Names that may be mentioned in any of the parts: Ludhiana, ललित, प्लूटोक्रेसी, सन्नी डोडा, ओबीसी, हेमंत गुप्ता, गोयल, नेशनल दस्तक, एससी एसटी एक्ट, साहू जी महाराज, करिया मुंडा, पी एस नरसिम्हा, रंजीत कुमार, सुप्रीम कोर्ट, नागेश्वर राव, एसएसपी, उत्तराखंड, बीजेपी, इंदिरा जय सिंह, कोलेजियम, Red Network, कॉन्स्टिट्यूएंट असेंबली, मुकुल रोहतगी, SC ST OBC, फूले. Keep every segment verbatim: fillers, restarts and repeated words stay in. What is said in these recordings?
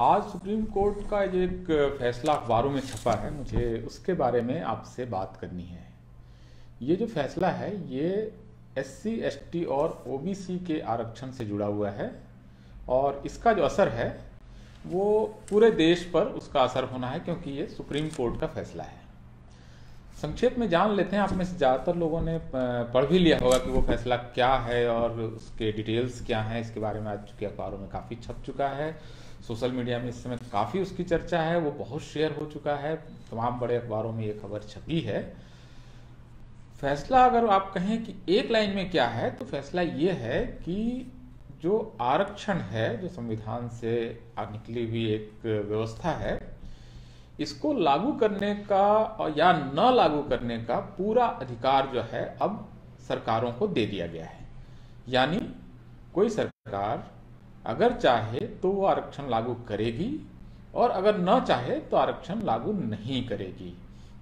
आज सुप्रीम कोर्ट का जो एक फैसला अखबारों में छपा है, मुझे उसके बारे में आपसे बात करनी है। ये जो फैसला है ये एससी, एसटी और ओबीसी के आरक्षण से जुड़ा हुआ है और इसका जो असर है वो पूरे देश पर उसका असर होना है, क्योंकि ये सुप्रीम कोर्ट का फैसला है। संक्षेप में जान लेते हैं, आप में से ज़्यादातर लोगों ने पढ़ भी लिया होगा कि वो फैसला क्या है और उसके डिटेल्स क्या हैं। इसके बारे में आज चुके अखबारों में काफ़ी छप चुका है, सोशल मीडिया में इस समय काफ़ी उसकी चर्चा है, वो बहुत शेयर हो चुका है, तमाम बड़े अखबारों में ये खबर छपी है। फैसला अगर आप कहें कि एक लाइन में क्या है तो फैसला ये है कि जो आरक्षण है, जो संविधान से निकली हुई एक व्यवस्था है, इसको लागू करने का और या न लागू करने का पूरा अधिकार जो है अब सरकारों को दे दिया गया है। यानी कोई सरकार अगर चाहे तो वो आरक्षण लागू करेगी और अगर न चाहे तो आरक्षण लागू नहीं करेगी।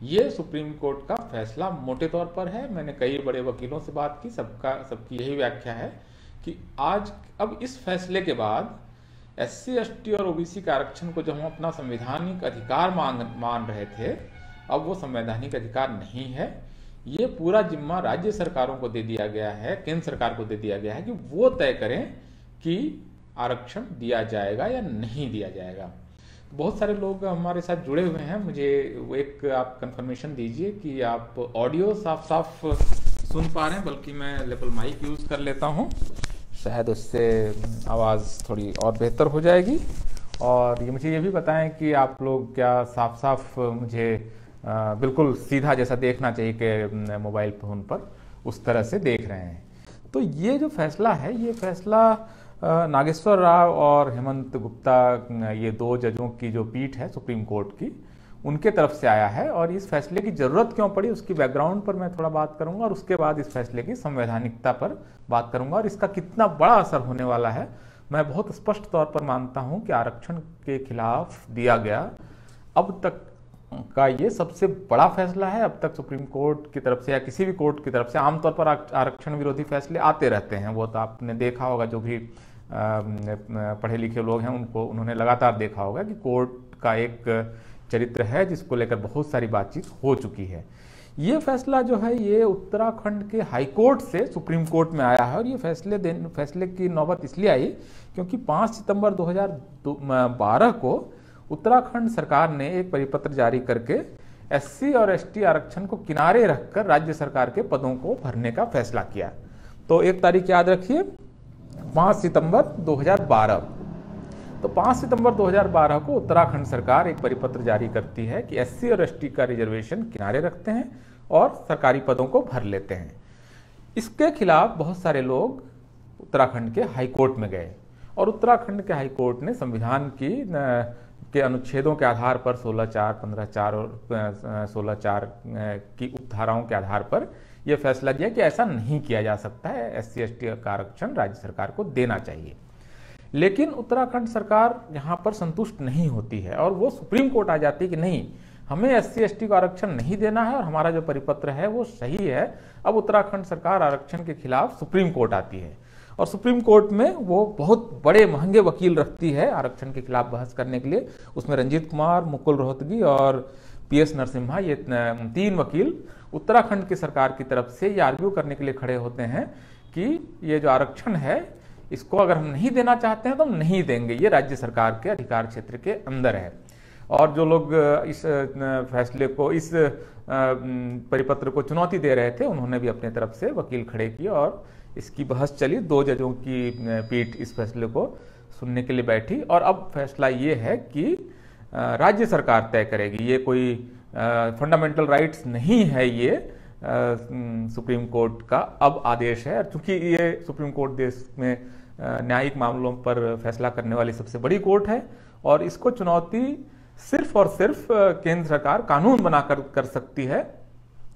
ये सुप्रीम कोर्ट का फैसला मोटे तौर पर है। मैंने कई बड़े वकीलों से बात की, सबका सबकी यही व्याख्या है कि आज अब इस फैसले के बाद एससी, एसटी और ओबीसी के आरक्षण को जब हम अपना संवैधानिक अधिकार मांग मान रहे थे, अब वो संवैधानिक अधिकार नहीं है। ये पूरा जिम्मा राज्य सरकारों को दे दिया गया है, केंद्र सरकार को दे दिया गया है कि वो तय करें कि आरक्षण दिया जाएगा या नहीं दिया जाएगा। बहुत सारे लोग हमारे साथ जुड़े हुए हैं, मुझे वो एक आप कंफर्मेशन दीजिए कि आप ऑडियो साफ साफ सुन पा रहे हैं, बल्कि मैं लेवल माइक यूज़ कर लेता हूँ, शायद उससे आवाज़ थोड़ी और बेहतर हो जाएगी। और ये मुझे ये भी बताएं कि आप लोग क्या साफ साफ मुझे आ, बिल्कुल सीधा जैसा देखना चाहिए कि मोबाइल फ़ोन पर उस तरह से देख रहे हैं। तो ये जो फैसला है ये फैसला नागेश्वर राव और हेमंत गुप्ता, ये दो जजों की जो पीठ है सुप्रीम कोर्ट की, उनके तरफ से आया है। और इस फैसले की ज़रूरत क्यों पड़ी उसकी बैकग्राउंड पर मैं थोड़ा बात करूंगा और उसके बाद इस फैसले की संवैधानिकता पर बात करूंगा और इसका कितना बड़ा असर होने वाला है। मैं बहुत स्पष्ट तौर पर मानता हूं कि आरक्षण के खिलाफ दिया गया अब तक का ये सबसे बड़ा फैसला है। अब तक सुप्रीम कोर्ट की तरफ से या किसी भी कोर्ट की तरफ से आमतौर पर आरक्षण विरोधी फैसले आते रहते हैं, वो तो आपने देखा होगा, जो भी पढ़े लिखे लोग हैं उनको उन्होंने लगातार देखा होगा कि कोर्ट का एक चरित्र है जिसको लेकर बहुत सारी बातचीत हो चुकी है। ये फैसला जो है ये उत्तराखंड के हाईकोर्ट से सुप्रीम कोर्ट में आया है और ये फैसले देने फैसले की नौबत इसलिए आई क्योंकि पाँच सितंबर दो हज़ार बारह को उत्तराखंड सरकार ने एक परिपत्र जारी करके एससी और एसटी आरक्षण को किनारे रखकर राज्य सरकार के पदों को भरने का फैसला किया। तो एक तारीख याद रखिए, पाँच सितंबर दो हज़ार बारह। तो पाँच सितंबर दो हज़ार बारह को उत्तराखंड सरकार एक परिपत्र जारी करती है कि एससी और एसटी का रिजर्वेशन किनारे रखते हैं और सरकारी पदों को भर लेते हैं। इसके खिलाफ बहुत सारे लोग उत्तराखंड के हाईकोर्ट में गए और उत्तराखंड के हाईकोर्ट ने संविधान की के अनुच्छेदों के आधार पर सोलह चार, पंद्रह चार और सोलह चार की उपधाराओं के आधार पर यह फैसला दिया कि ऐसा नहीं किया जा सकता है, एससी एसटी का आरक्षण राज्य सरकार को देना चाहिए। लेकिन उत्तराखंड सरकार यहाँ पर संतुष्ट नहीं होती है और वो सुप्रीम कोर्ट आ जाती है कि नहीं, हमें एससी एसटी को आरक्षण नहीं देना है और हमारा जो परिपत्र है वो सही है। अब उत्तराखंड सरकार आरक्षण के खिलाफ सुप्रीम कोर्ट आती है और सुप्रीम कोर्ट में वो बहुत बड़े महंगे वकील रखती है आरक्षण के खिलाफ बहस करने के लिए। उसमें रंजीत कुमार, मुकुल रोहतगी और पी एस नरसिम्हा, ये तीन वकील उत्तराखंड की सरकार की तरफ से ये आर्ग्यू करने के लिए खड़े होते हैं कि ये जो आरक्षण है इसको अगर हम नहीं देना चाहते हैं तो हम नहीं देंगे, ये राज्य सरकार के अधिकार क्षेत्र के अंदर है। और जो लोग इस फैसले को, इस परिपत्र को चुनौती दे रहे थे, उन्होंने भी अपने तरफ से वकील खड़े किए और इसकी बहस चली। दो जजों की पीठ इस फैसले को सुनने के लिए बैठी और अब फैसला ये है कि राज्य सरकार तय करेगी। ये कोई फंडामेंटल राइट्स नहीं है, ये सुप्रीम कोर्ट का अब आदेश है। चूंकि ये सुप्रीम कोर्ट देश में न्यायिक मामलों पर फैसला करने वाली सबसे बड़ी कोर्ट है और इसको चुनौती सिर्फ और सिर्फ केंद्र सरकार कानून बनाकर कर सकती है।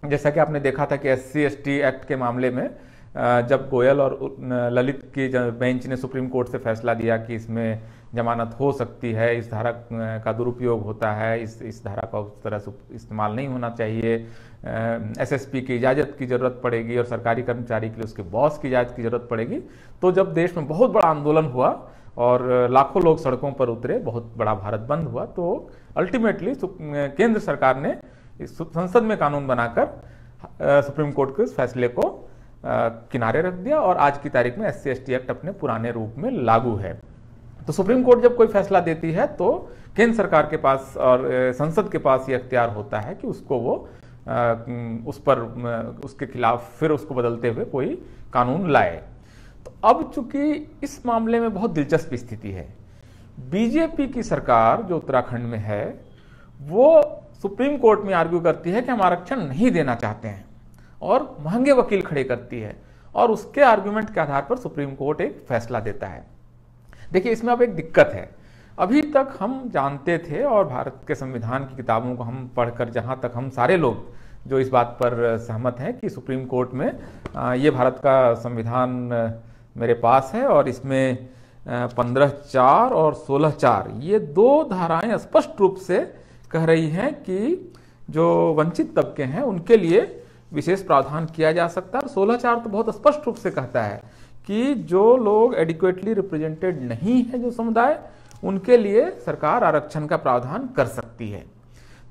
जैसा कि आपने देखा था कि एससी एसटी एक्ट के मामले में जब गोयल और ललित की बेंच ने सुप्रीम कोर्ट से फैसला दिया कि इसमें जमानत हो सकती है, इस धारा का दुरुपयोग होता है, इस इस धारा का उस तरह से इस्तेमाल नहीं होना चाहिए, एसएसपी की इजाज़त की ज़रूरत पड़ेगी और सरकारी कर्मचारी के लिए उसके बॉस की इजाज़त की ज़रूरत पड़ेगी। तो जब देश में बहुत बड़ा आंदोलन हुआ और लाखों लोग सड़कों पर उतरे, बहुत बड़ा भारत बंद हुआ। तो अल्टीमेटली केंद्र सरकार ने इस संसद में कानून बनाकर सुप्रीम कोर्ट के फैसले को आ, किनारे रख दिया और आज की तारीख में S C S T act अपने पुराने रूप में लागू है। तो सुप्रीम कोर्ट जब कोई फैसला देती है तो केंद्र सरकार के पास और संसद के पास ये अख्तियार होता है कि उसको वो आ, उस पर उसके खिलाफ फिर उसको बदलते हुए कोई कानून लाए। तो अब चूंकि इस मामले में बहुत दिलचस्प स्थिति है, बीजेपी की सरकार जो उत्तराखंड में है वो सुप्रीम कोर्ट में आर्ग्यू करती है कि हम आरक्षण नहीं देना चाहते हैं और महंगे वकील खड़े करती है और उसके आर्ग्यूमेंट के आधार पर सुप्रीम कोर्ट एक फैसला देता है। देखिए इसमें अब एक दिक्कत है, अभी तक हम जानते थे और भारत के संविधान की किताबों को हम पढ़कर जहाँ तक हम सारे लोग जो इस बात पर सहमत हैं कि सुप्रीम कोर्ट में ये भारत का संविधान मेरे पास है और इसमें पंद्रह चार और सोलह चार ये दो धाराएँ स्पष्ट रूप से कह रही हैं कि जो वंचित तबके हैं उनके लिए विशेष प्रावधान किया जा सकता है। सोलह चार तो बहुत स्पष्ट रूप से कहता है कि जो लोग एडिक्वेटली रिप्रेजेंटेड नहीं है जो समुदाय, उनके लिए सरकार आरक्षण का प्रावधान कर सकती है।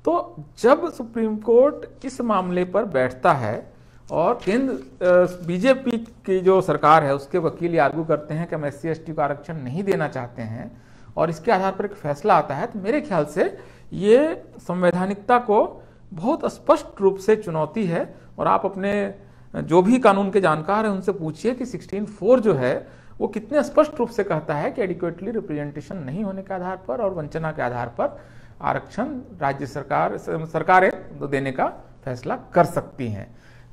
तो जब सुप्रीम कोर्ट इस मामले पर बैठता है और केंद्र बीजेपी की जो सरकार है उसके वकील आर्ग्यू करते हैं कि हम एस सी एस टी को आरक्षण नहीं देना चाहते हैं और इसके आधार पर एक फैसला आता है, तो मेरे ख्याल से ये संवैधानिकता को बहुत स्पष्ट रूप से चुनौती है। और आप अपने जो भी कानून के जानकार हैं उनसे पूछिए कि सोलह चार जो है वो कितने स्पष्ट रूप से कहता है कि एडिक्वेटली रिप्रेजेंटेशन नहीं होने के आधार पर और वंचना के आधार पर आरक्षण राज्य सरकार सरकारें देने का फैसला कर सकती हैं।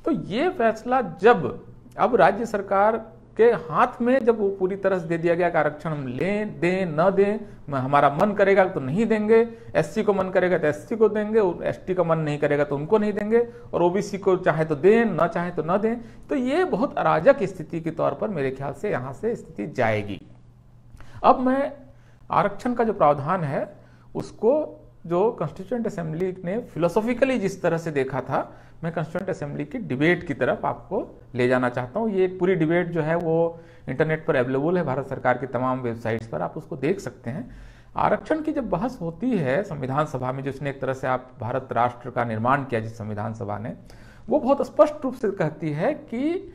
तो ये फैसला जब अब राज्य सरकार के हाथ में जब वो पूरी तरह से दे दिया गया कि आरक्षण हम लें दें न दें, हमारा मन करेगा तो नहीं देंगे, एससी को मन करेगा तो एससी को देंगे, एसटी का मन नहीं करेगा तो उनको नहीं देंगे और ओबीसी को चाहे तो दें ना चाहे तो ना दें, तो ये बहुत अराजक स्थिति के तौर पर मेरे ख्याल से यहाँ से स्थिति जाएगी। अब मैं आरक्षण का जो प्रावधान है उसको जो कॉन्स्टिट्यूएंट असेंबली ने फिलोसॉफिकली जिस तरह से देखा था, मैं कॉन्स्टिट्यूएंट असेंबली की डिबेट की तरफ आपको ले जाना चाहता हूँ। ये पूरी डिबेट जो है वो इंटरनेट पर अवेलेबल है, भारत सरकार की तमाम वेबसाइट्स पर आप उसको देख सकते हैं। आरक्षण की जब बहस होती है संविधान सभा में, जिसने एक तरह से आप भारत राष्ट्र का निर्माण किया जिस संविधान सभा ने, वो बहुत स्पष्ट रूप से कहती है कि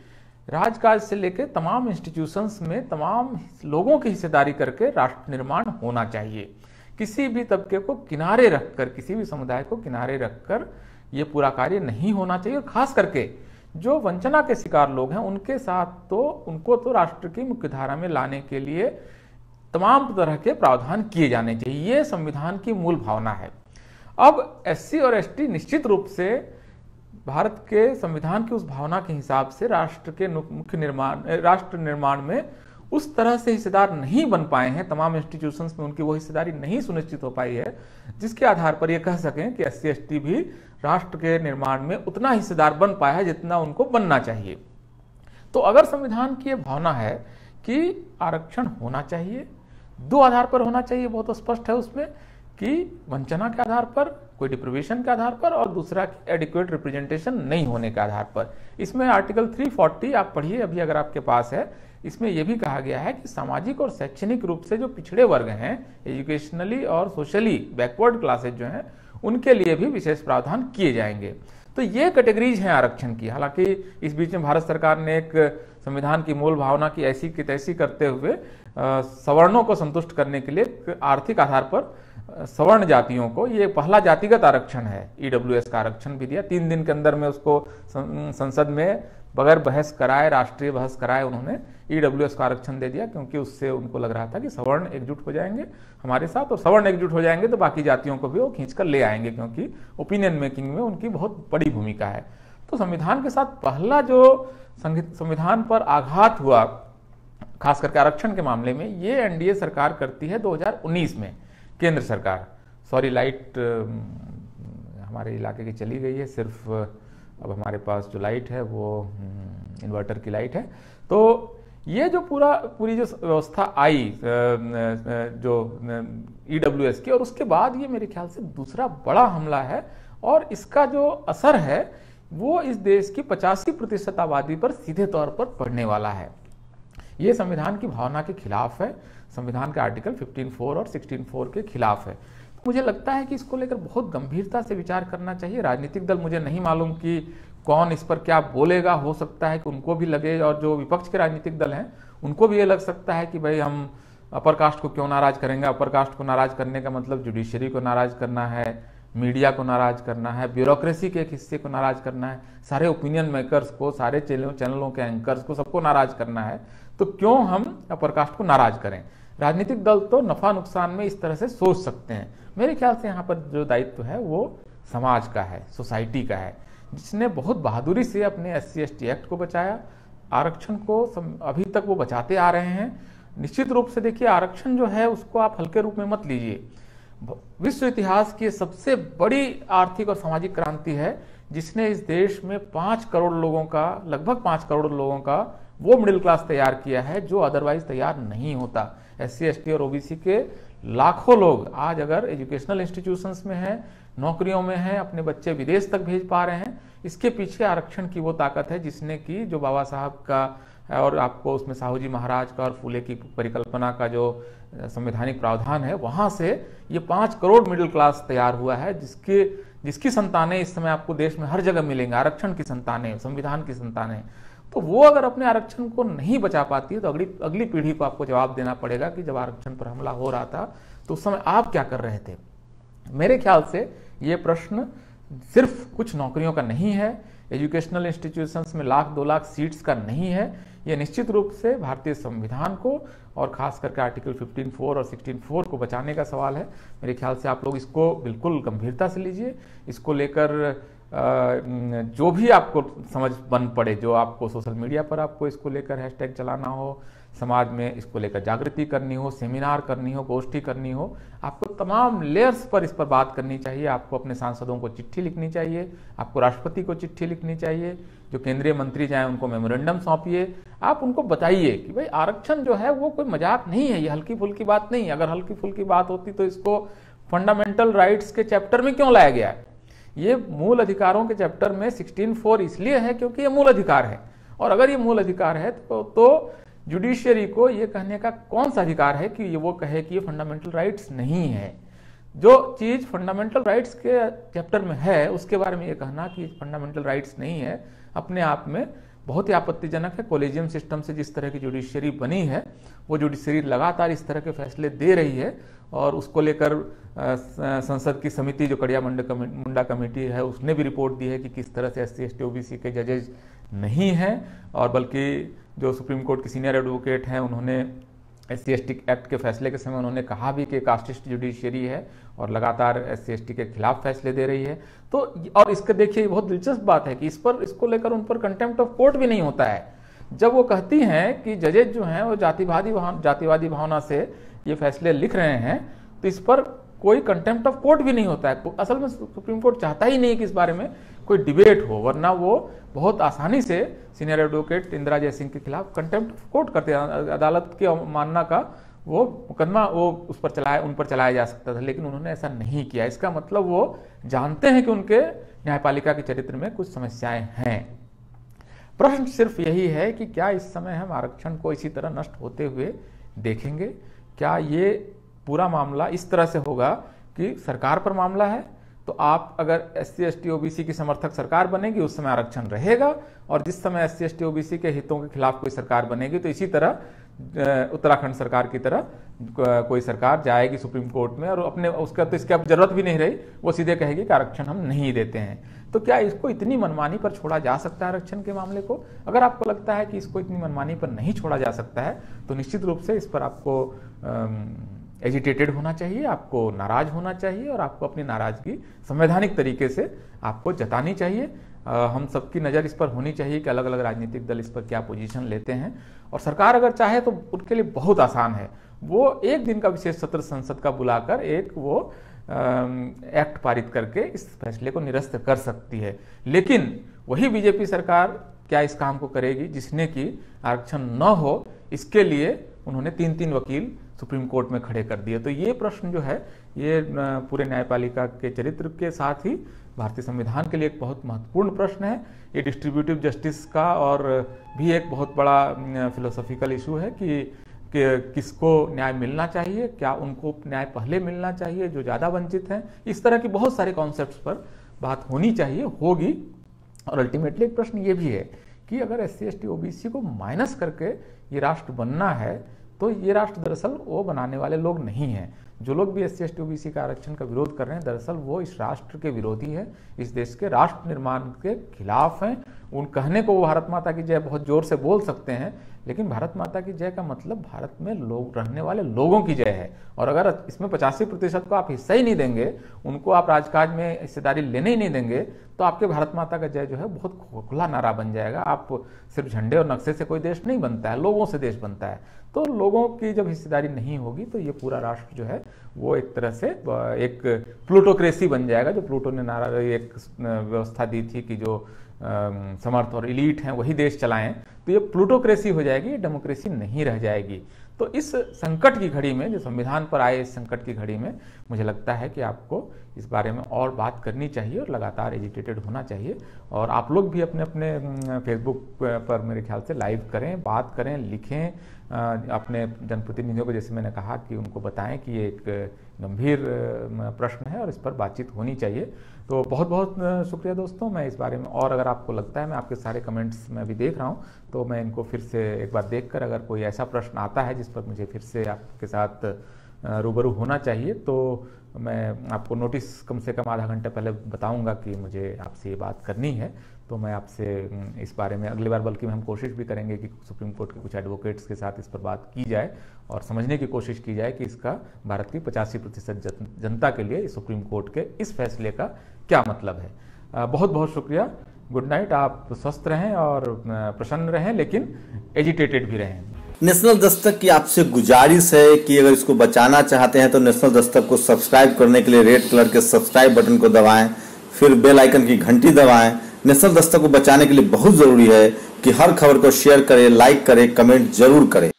राजकाज से लेकर तमाम इंस्टीट्यूशंस में तमाम लोगों की हिस्सेदारी करके राष्ट्र निर्माण होना चाहिए। किसी भी तबके को किनारे रखकर, किसी भी समुदाय को किनारे रखकर ये पूरा कार्य नहीं होना चाहिए। और खास करके जो वंचना के शिकार लोग हैं उनके साथ तो उनको तो राष्ट्र की मुख्यधारा में लाने के लिए तमाम तरह के प्रावधान किए जाने चाहिए, ये संविधान की मूल भावना है। अब एससी और एसटी निश्चित रूप से भारत के संविधान की उस भावना के हिसाब से राष्ट्र के मुख्य निर्माण राष्ट्र निर्माण में उस तरह से हिस्सेदार नहीं बन पाए हैं, तमाम इंस्टीट्यूशंस में उनकी वो हिस्सेदारी नहीं सुनिश्चित हो पाई है जिसके आधार पर ये कह सकें कि एस सी एस टी भी राष्ट्र के निर्माण में उतना हिस्सेदार बन पाया है जितना उनको बनना चाहिए। तो अगर संविधान की ये भावना है कि आरक्षण होना चाहिए, दो आधार पर होना चाहिए, बहुत स्पष्ट है उसमें कि वंचना के आधार पर, कोई डिप्रिवेशन के आधार पर और दूसरा एडिक्वेट रिप्रेजेंटेशन नहीं होने के आधार पर। इसमें आर्टिकल थ्री फोर्टी आप पढ़िए अभी अगर आपके पास है, इसमें यह भी कहा गया है कि सामाजिक और शैक्षणिक रूप से जो पिछड़े वर्ग हैं, एजुकेशनली और सोशली बैकवर्ड क्लासेज जो हैं, उनके लिए भी विशेष प्रावधान किए जाएंगे। तो ये कैटेगरीज हैं आरक्षण की। हालांकि इस बीच में भारत सरकार ने एक संविधान की मूल भावना की ऐसी की तैसी करते हुए सवर्णों को संतुष्ट करने के लिए आर्थिक आधार पर सवर्ण जातियों को, ये पहला जातिगत आरक्षण है, ईडब्ल्यूएस का आरक्षण भी दिया। तीन दिन के अंदर में उसको संसद में बगैर बहस कराए, राष्ट्रीय बहस कराए उन्होंने ईडब्ल्यूएस का आरक्षण दे दिया, क्योंकि उससे उनको लग रहा था कि सवर्ण एकजुट हो जाएंगे हमारे साथ और सवर्ण एकजुट हो जाएंगे तो बाकी जातियों को भी वो खींच कर ले आएंगे, क्योंकि ओपिनियन मेकिंग में उनकी बहुत बड़ी भूमिका है। तो संविधान के साथ पहला जो संविधान पर आघात हुआ खास करके आरक्षण के मामले में, ये एनडीए सरकार करती है दो हज़ार उन्नीस में, केंद्र सरकार। सॉरी लाइट हमारे इलाके की चली गई है, सिर्फ अब हमारे पास जो लाइट है वो इन्वर्टर की लाइट है। तो ये जो पूरा पूरी जो व्यवस्था आई जो ईडब्ल्यूएस की, और उसके बाद ये मेरे ख्याल से दूसरा बड़ा हमला है और इसका जो असर है वो इस देश की पचासी प्रतिशत आबादी पर सीधे तौर पर पड़ने वाला है। ये संविधान की भावना के खिलाफ है। संविधान के आर्टिकल पंद्रह और सोलह के खिलाफ है। तो मुझे लगता है कि इसको लेकर बहुत गंभीरता से विचार करना चाहिए। राजनीतिक दल, मुझे नहीं मालूम कि कौन इस पर क्या बोलेगा, हो सकता है कि उनको भी लगे, और जो विपक्ष के राजनीतिक दल हैं उनको भी ये लग सकता है कि भाई हम अपर कास्ट को क्यों नाराज करेंगे। अपर कास्ट को नाराज करने का मतलब जुडिशरी को नाराज करना है, मीडिया को नाराज करना है, ब्यूरोक्रेसी के एक हिस्से को नाराज करना है, सारे ओपिनियन मेकर्स को, सारे चैनलों के एंकर्स को, सबको नाराज करना है। तो क्यों हम अपर कास्ट को नाराज करें। राजनीतिक दल तो नफा नुकसान में इस तरह से सोच सकते हैं। मेरे ख्याल से यहाँ पर जो दायित्व है वो समाज का है, सोसाइटी का है, जिसने बहुत बहादुरी से अपने S C S T act को बचाया, आरक्षण को अभी तक वो बचाते आ रहे हैं। निश्चित रूप से देखिए, आरक्षण जो है उसको आप हल्के रूप में मत लीजिए। विश्व इतिहास की सबसे बड़ी आर्थिक और सामाजिक क्रांति है, जिसने इस देश में पाँच करोड़ लोगों का, लगभग पाँच करोड़ लोगों का वो मिडिल क्लास तैयार किया है जो अदरवाइज तैयार नहीं होता। एस सी एस टी और ओबीसी के लाखों लोग आज अगर एजुकेशनल इंस्टीट्यूशंस में हैं, नौकरियों में हैं, अपने बच्चे विदेश तक भेज पा रहे हैं, इसके पीछे आरक्षण की वो ताकत है जिसने की, जो बाबा साहब का और आपको उसमें साहू जी महाराज का और फूले की परिकल्पना का जो संवैधानिक प्रावधान है, वहाँ से ये पाँच करोड़ मिडिल क्लास तैयार हुआ है, जिसके जिसकी संतानें इस समय आपको देश में हर जगह मिलेंगी, आरक्षण की संतानें, संविधान की संतानें। तो वो अगर अपने आरक्षण को नहीं बचा पाती है तो अगली अगली पीढ़ी को आपको जवाब देना पड़ेगा कि जब आरक्षण पर हमला हो रहा था तो उस समय आप क्या कर रहे थे। मेरे ख्याल से ये प्रश्न सिर्फ कुछ नौकरियों का नहीं है, एजुकेशनल इंस्टीट्यूशंस में लाख दो लाख सीट्स का नहीं है। ये निश्चित रूप से भारतीय संविधान को और खास करके आर्टिकल पंद्रह और सोलह को बचाने का सवाल है। मेरे ख्याल से आप लोग इसको बिल्कुल गंभीरता से लीजिए। इसको लेकर जो भी आपको समझ बन पड़े, जो आपको सोशल मीडिया पर आपको इसको लेकर हैशटैग चलाना हो, समाज में इसको लेकर जागृति करनी हो, सेमिनार करनी हो, गोष्ठी करनी हो, आपको तमाम लेयर्स पर इस पर बात करनी चाहिए। आपको अपने सांसदों को चिट्ठी लिखनी चाहिए, आपको राष्ट्रपति को चिट्ठी लिखनी चाहिए, जो केंद्रीय मंत्री जाएँ उनको मेमोरेंडम सौंपिए। आप उनको बताइए कि भाई आरक्षण जो है वो कोई मजाक नहीं है, ये हल्की फुल्की बात नहीं है। अगर हल्की फुल्की बात होती तो इसको फंडामेंटल राइट्स के चैप्टर में क्यों लाया गया है। ये मूल अधिकारों के चैप्टर में सोलह इसलिए है क्योंकि ये मूल अधिकार है, और अगर ये मूल अधिकार है तो, तो जुडिशियरी को ये कहने का कौन सा अधिकार है कि ये वो कहे कि ये फंडामेंटल राइट्स नहीं है। जो चीज़ फंडामेंटल राइट्स के चैप्टर में है उसके बारे में ये कहना कि फंडामेंटल राइट्स नहीं है, अपने आप में बहुत ही आपत्तिजनक है। कोलेजियम सिस्टम से जिस तरह की जुडिशियरी बनी है, वो जुडिशियरी लगातार इस तरह के फैसले दे रही है, और उसको लेकर संसद की समिति जो करिया मुंडा कमेटी है उसने भी रिपोर्ट दी है कि किस तरह से S C S T O B C के जजेज नहीं हैं, और बल्कि जो सुप्रीम कोर्ट के सीनियर एडवोकेट हैं उन्होंने S C S T act के फैसले के समय उन्होंने कहा भी कि कास्टिस्ट जुडिशियरी है और लगातार एस सी एस टी के खिलाफ फैसले दे रही है। तो और इसके देखिए बहुत दिलचस्प बात है कि इस पर, इसको लेकर उन पर कंटेम्प्ट ऑफ कोर्ट भी नहीं होता है। जब वो कहती हैं कि जजेज जो हैं वो जातिवादी जातिवादी भावना से ये फैसले लिख रहे हैं, तो इस पर कोई कंटेम्प्ट ऑफ कोर्ट भी नहीं होता है। असल में सुप्रीम कोर्ट चाहता ही नहीं कि इस बारे में कोई डिबेट हो, वरना वो बहुत आसानी से सीनियर एडवोकेट इंदिरा जय सिंह के खिलाफ कंटेम्प्ट ऑफ कोर्ट करते हैं। अदालत के मानना का वो मुकदमा वो उस पर चलाया उन पर चलाया जा सकता था, लेकिन उन्होंने ऐसा नहीं किया। इसका मतलब वो जानते हैं कि उनके न्यायपालिका के चरित्र में कुछ समस्याएं हैं। प्रश्न सिर्फ यही है कि क्या इस समय हम आरक्षण को इसी तरह नष्ट होते हुए देखेंगे। क्या ये पूरा मामला इस तरह से होगा कि सरकार पर मामला है तो आप अगर S C S T O B C की समर्थक सरकार बनेगी उस समय आरक्षण रहेगा, और जिस समय S C S T O B C के हितों के खिलाफ कोई सरकार बनेगी तो इसी तरह उत्तराखंड सरकार की तरह कोई सरकार जाएगी सुप्रीम कोर्ट में, और अपने उसका तो इसकी अब जरूरत भी नहीं रही, वो सीधे कहेगी कि आरक्षण हम नहीं देते हैं। तो क्या इसको इतनी मनमानी पर छोड़ा जा सकता है आरक्षण के मामले को। अगर आपको लगता है कि इसको इतनी मनमानी पर नहीं छोड़ा जा सकता है तो निश्चित रूप से इस पर आपको एजिटेटेड होना चाहिए, आपको नाराज होना चाहिए, और आपको अपनी नाराजगी संवैधानिक तरीके से आपको जतानी चाहिए। आ, हम सबकी नज़र इस पर होनी चाहिए कि अलग अलग राजनीतिक दल इस पर क्या पोजीशन लेते हैं, और सरकार अगर चाहे तो उनके लिए बहुत आसान है। वो एक दिन का विशेष सत्र संसद का बुलाकर एक वो आ, एक्ट पारित करके इस फैसले को निरस्त कर सकती है। लेकिन वही बीजेपी सरकार क्या इस काम को करेगी जिसने कि आरक्षण न हो, इसके लिए उन्होंने तीन तीन वकील सुप्रीम कोर्ट में खड़े कर दिए। तो ये प्रश्न जो है ये पूरे न्यायपालिका के चरित्र के साथ ही भारतीय संविधान के लिए एक बहुत महत्वपूर्ण प्रश्न है। ये डिस्ट्रीब्यूटिव जस्टिस का और भी एक बहुत बड़ा फिलोसॉफिकल इशू है कि कि किसको न्याय मिलना चाहिए, क्या उनको न्याय पहले मिलना चाहिए जो ज़्यादा वंचित हैं, इस तरह की बहुत सारे कॉन्सेप्ट्स पर बात होनी चाहिए, होगी। और अल्टीमेटली एक प्रश्न ये भी है कि अगर S C S T O B C को माइनस करके ये राष्ट्र बनना है तो ये राष्ट्र दरअसल वो बनाने वाले लोग नहीं हैं। जो लोग भी S C S T O B C का आरक्षण का विरोध कर रहे हैं दरअसल वो इस राष्ट्र के विरोधी हैं, इस देश के राष्ट्र निर्माण के खिलाफ हैं। उन कहने को वो भारत माता की जय बहुत जोर से बोल सकते हैं, लेकिन भारत माता की जय का मतलब भारत में लोग रहने वाले लोगों की जय है। और अगर इसमें पचासी प्रतिशत को आप हिस्सा ही नहीं देंगे, उनको आप राजकाज में हिस्सेदारी लेने ही नहीं देंगे, तो आपके भारत माता का जय जो है बहुत खोखला नारा बन जाएगा। आप सिर्फ झंडे और नक्शे से कोई देश नहीं बनता है, लोगों से देश बनता है। तो लोगों की जब हिस्सेदारी नहीं होगी तो ये पूरा राष्ट्र जो है वो एक तरह से एक प्लूटोक्रेसी बन जाएगा। जो प्लूटो ने नारा एक व्यवस्था दी थी कि जो समर्थ और इलीट हैं वही देश चलाएं, तो ये प्लूटोक्रेसी हो जाएगी, ये डेमोक्रेसी नहीं रह जाएगी। तो इस संकट की घड़ी में, जो संविधान पर आए इस संकट की घड़ी में, मुझे लगता है कि आपको इस बारे में और बात करनी चाहिए और लगातार एजिटेटेड होना चाहिए। और आप लोग भी अपने अपने फेसबुक पर मेरे ख्याल से लाइव करें, बात करें, लिखें, अपने जनप्रतिनिधियों को जैसे मैंने कहा कि उनको बताएं कि ये एक गंभीर प्रश्न है और इस पर बातचीत होनी चाहिए। तो बहुत बहुत शुक्रिया दोस्तों। मैं इस बारे में और अगर आपको लगता है, मैं आपके सारे कमेंट्स में भी देख रहा हूँ, तो मैं इनको फिर से एक बार देखकर अगर कोई ऐसा प्रश्न आता है जिस पर मुझे फिर से आपके साथ रूबरू होना चाहिए तो मैं आपको नोटिस कम से कम आधा घंटे पहले बताऊंगा कि मुझे आपसे ये बात करनी है। तो मैं आपसे इस बारे में अगली बार, बल्कि हम कोशिश भी करेंगे कि सुप्रीम कोर्ट के कुछ एडवोकेट्स के साथ इस पर बात की जाए और समझने की कोशिश की जाए कि इसका भारत की पचासी प्रतिशत जनता के लिए सुप्रीम कोर्ट के इस फैसले का क्या मतलब है। बहुत बहुत शुक्रिया, गुड नाइट। आप स्वस्थ रहें और प्रसन्न रहें, लेकिन एजिटेटेड भी रहें। नेशनल दस्तक की आपसे गुजारिश है कि अगर इसको बचाना चाहते हैं तो नेशनल दस्तक को सब्सक्राइब करने के लिए रेड कलर के सब्सक्राइब बटन को दबाएं, फिर बेल आइकन की घंटी दबाएं। नेशनल दस्तक को बचाने के लिए बहुत ज़रूरी है कि हर खबर को शेयर करें, लाइक करें, कमेंट जरूर करें।